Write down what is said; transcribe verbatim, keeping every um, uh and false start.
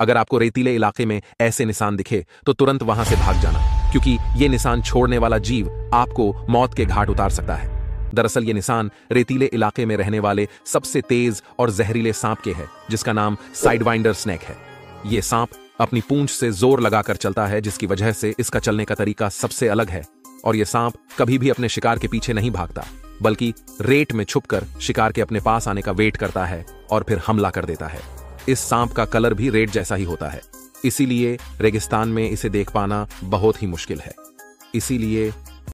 अगर आपको रेतीले इलाके में ऐसे निशान दिखे तो तुरंत वहां से भाग जाना, क्योंकि ये निशान छोड़ने वाला जीव आपको मौत के घाट उतार सकता है। दरअसल ये निशान रेतीले इलाके में रहने वाले सबसे तेज और जहरीले सांप के है, जिसका नाम साइडवाइंडर स्नेक है। ये सांप अपनी पूंछ से जोर लगाकर चलता है, जिसकी वजह से इसका चलने का तरीका सबसे अलग है, और यह सांप कभी भी अपने शिकार के पीछे नहीं भागता, बल्कि रेत में छुपकर शिकार के अपने पास आने का वेट करता है और फिर हमला कर देता है। इस सांप का कलर भी रेत जैसा ही होता है, इसीलिए रेगिस्तान में इसे देख पाना बहुत ही मुश्किल है। इसीलिए